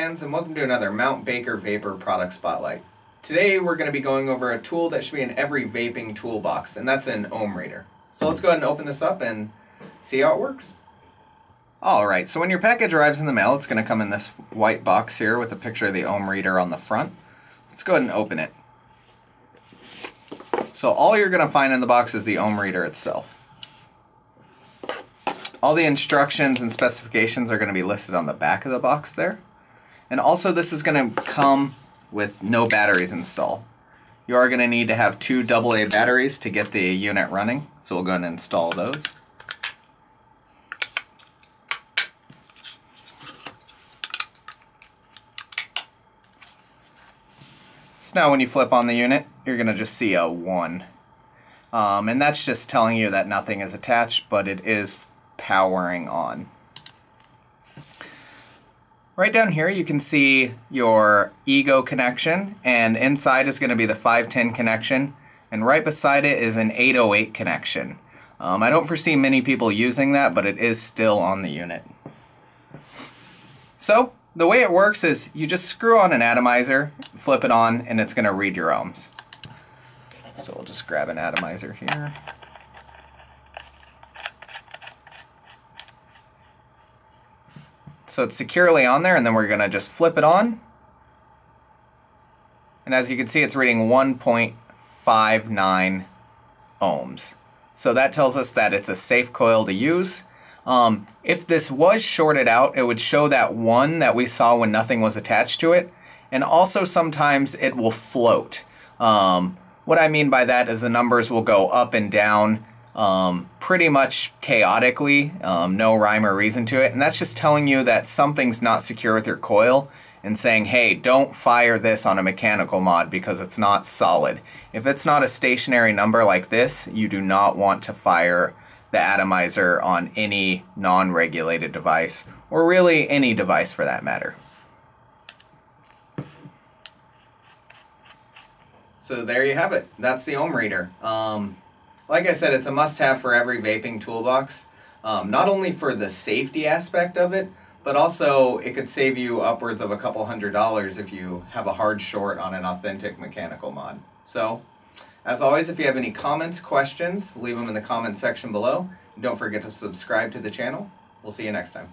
fans, and welcome to another Mount Baker Vapor product spotlight. Today we're going to be going over a tool that should be in every vaping toolbox, and that's an Ohm Reader. So let's go ahead and open this up and see how it works. Alright, so when your package arrives in the mail, it's going to come in this white box here with a picture of the Ohm Reader on the front. Let's go ahead and open it. So all you're going to find in the box is the Ohm Reader itself. All the instructions and specifications are going to be listed on the back of the box there. And also this is going to come with no batteries installed. You are going to need to have two AA batteries to get the unit running, so we'll go ahead and install those. So now when you flip on the unit, you're going to just see a 1. And that's just telling you that nothing is attached, but it is powering on. Right down here you can see your EGO connection, and inside is going to be the 510 connection, and right beside it is an 808 connection. I don't foresee many people using that, but it is still on the unit. So the way it works is you just screw on an atomizer, flip it on, and it's going to read your ohms. So we'll just grab an atomizer here. So it's securely on there, and then we're going to just flip it on. And as you can see, it's reading 1.59 ohms. So that tells us that it's a safe coil to use. If this was shorted out, it would show that 1 that we saw when nothing was attached to it. And also sometimes it will float. What I mean by that is the numbers will go up and down. Pretty much chaotically, no rhyme or reason to it, and that's just telling you that something's not secure with your coil and saying, hey, don't fire this on a mechanical mod because it's not solid. If it's not a stationary number like this, you do not want to fire the atomizer on any non-regulated device, or really any device for that matter. So there you have it. That's the Ohm Reader. Like I said, it's a must-have for every vaping toolbox, not only for the safety aspect of it, but also it could save you upwards of a couple $100 if you have a hard short on an authentic mechanical mod. So, as always, if you have any comments, questions, leave them in the comment section below. And don't forget to subscribe to the channel. We'll see you next time.